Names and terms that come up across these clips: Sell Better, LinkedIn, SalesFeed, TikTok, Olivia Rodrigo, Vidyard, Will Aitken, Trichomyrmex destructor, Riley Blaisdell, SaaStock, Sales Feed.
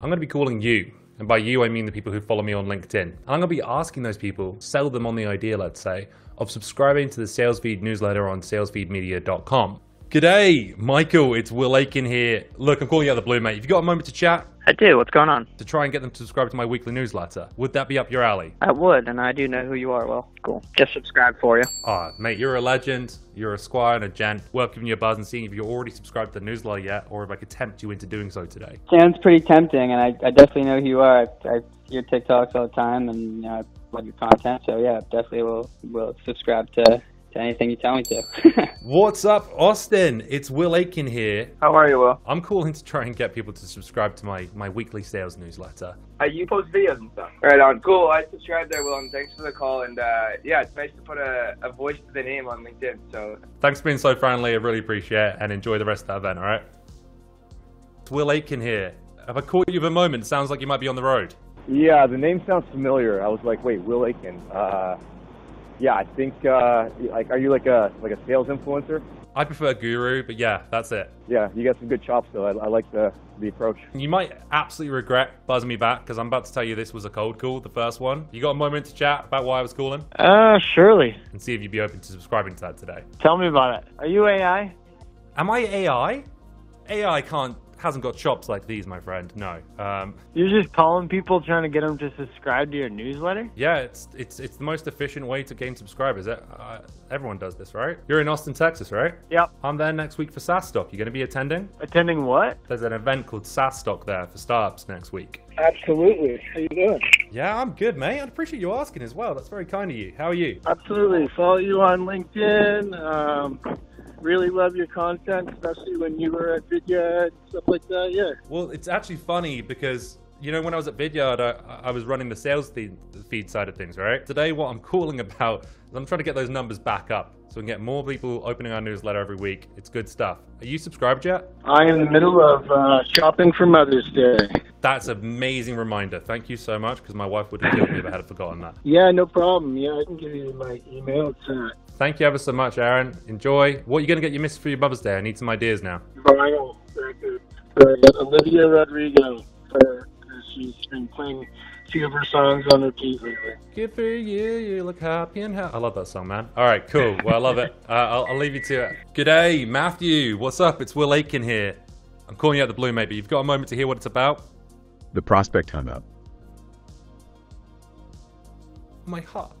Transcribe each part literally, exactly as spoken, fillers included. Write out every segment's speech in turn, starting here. I'm going to be calling you, and by you I mean the people who follow me on LinkedIn. And I'm going to be asking those people, sell them on the idea, let's say, of subscribing to the SalesFeed newsletter on salesfeed media dot com. G'day, Michael, it's Will Aitken here. Look, I'm calling you out of the blue, mate. Have you got a moment to chat? I do. What's going on? To try and get them to subscribe to my weekly newsletter. Would that be up your alley? I would, and I do know who you are, Will. Cool. Just subscribe for you. Ah, oh, mate, you're a legend. You're a squire and a gent. Worth giving you a buzz and seeing if you're already subscribed to the newsletter yet, or if I could tempt you into doing so today. Sounds pretty tempting, and I, I definitely know who you are. I, I hear TikToks all the time, and you know, I love your content, so yeah, definitely will will subscribe to to anything you tell me to. What's up, Austin? It's Will Aitken here. How are you, Will? I'm calling to try and get people to subscribe to my, my weekly sales newsletter. Uh, you post videos and stuff. Right on. Cool. I subscribed there, Will, and thanks for the call. And uh, yeah, it's nice to put a, a voice to the name on LinkedIn. So thanks for being so friendly. I really appreciate it, and enjoy the rest of that event, all right? It's Will Aitken here. Have I caught you for a moment? Sounds like you might be on the road. Yeah, the name sounds familiar. I was like, wait, Will Aitken. Uh... Yeah, I think, uh, like, are you like a like a sales influencer? I prefer guru, but yeah, that's it. Yeah, you got some good chops, though. I, I like the, the approach. You might absolutely regret buzzing me back, because I'm about to tell you this was a cold call, the first one. You got a moment to chat about why I was calling? Uh, surely. And see if you'd be open to subscribing to that today. Tell me about it. Are you A I? Am I A I? A I can't, hasn't got chops like these, my friend. No. Um, You're just calling people, trying to get them to subscribe to your newsletter? Yeah, it's it's it's the most efficient way to gain subscribers. Uh, everyone does this, right? You're in Austin, Texas, right? Yep. I'm there next week for SaaStock. You going to be attending? Attending what? There's an event called SaaStock there for startups next week. Absolutely. How you doing? Yeah, I'm good, mate. I appreciate you asking as well. That's very kind of you. How are you? Absolutely. Follow you on LinkedIn. Um, Really love your content, especially when you were at Vidyard, stuff like that, yeah. Well, it's actually funny because, you know, when I was at Vidyard, I, I was running the sales feed, feed side of things, right? Today, what I'm calling about is I'm trying to get those numbers back up so we can get more people opening our newsletter every week. It's good stuff. Are you subscribed yet? I am in the middle of uh, shopping for Mother's Day. That's an amazing reminder. Thank you so much, because my wife would have killed me if I had forgotten that. Yeah, no problem. Yeah, I can give you my email. It's, uh, Thank you ever so much, Aaron. Enjoy. What are you going to get your miss for your Mother's Day? I need some ideas now. Vinyl record for Olivia Rodrigo. For, she's been playing a few of her songs on repeat lately. Good for you. You look happy and happy. I love that song, man. All right, cool. Well, I love it. Uh, I'll, I'll leave you to it. G'day, Matthew. What's up? It's Will Aitken here. I'm calling you out the blue, mate, but you've got a moment to hear what it's about. The prospect hung up. My heart.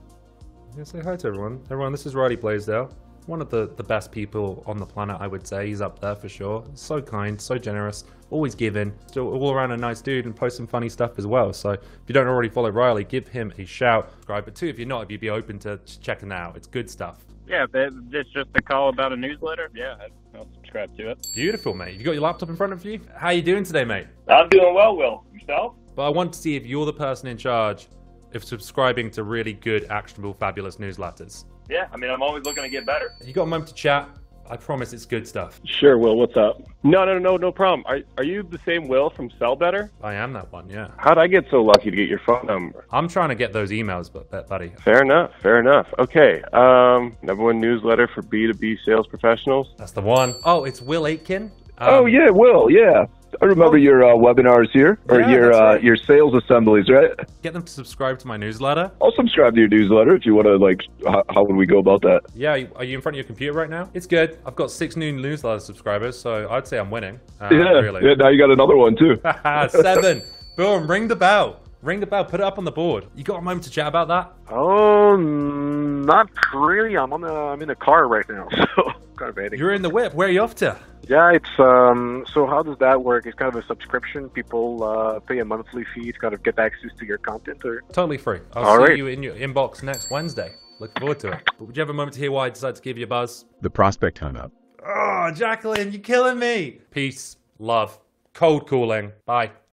Yeah, say hi to everyone. Everyone, this is Riley Blaisdell, one of the, the best people on the planet, I would say. He's up there for sure. So kind, so generous, always giving, still all around a nice dude, and posts some funny stuff as well. So if you don't already follow Riley, give him a shout. Subscribe, but too, if you're not, if you'd be open to checking that out. It's good stuff. Yeah, but it's just a call about a newsletter. Yeah, I'll subscribe to it. Beautiful, mate. You got your laptop in front of you? How you doing today, mate? I'm doing well, Will. Yourself? But I want to see if you're the person in charge of subscribing to really good, actionable, fabulous newsletters. Yeah, I mean, I'm always looking to get better. You got a moment to chat? I promise it's good stuff. Sure, Will, what's up? No, no, no, no problem. Are, are you the same Will from Sell Better? I am that one, yeah. How'd I get so lucky to get your phone number? I'm trying to get those emails, but buddy. Fair enough, fair enough. Okay, um, number one newsletter for B two B sales professionals. That's the one. Oh, it's Will Aitken? Um, oh, yeah, Will, yeah. I remember oh. your uh, webinars here, or yeah, your uh, right. your sales assemblies, right? Get them to subscribe to my newsletter. I'll subscribe to your newsletter if you want to, like, how, how would we go about that? Yeah, are you in front of your computer right now? It's good. I've got six new newsletter subscribers, so I'd say I'm winning. Uh, yeah, really. Yeah, now you got another one, too. Seven. Boom, ring the bell. Ring the bell. Put it up on the board. You got a moment to chat about that? Oh, not really. I'm, on a, I'm in a car right now, so... You're in the whip. Where are you off to? Yeah, it's um. So how does that work? It's kind of a subscription. People uh, pay a monthly fee to kind of get access to your content, or totally free. I'll All see right. you in your inbox next Wednesday. Looking forward to it. But would you have a moment to hear why I decided to give you a buzz? The prospect hung up. Oh, Jacqueline, you're killing me. Peace, love, cold calling. Bye.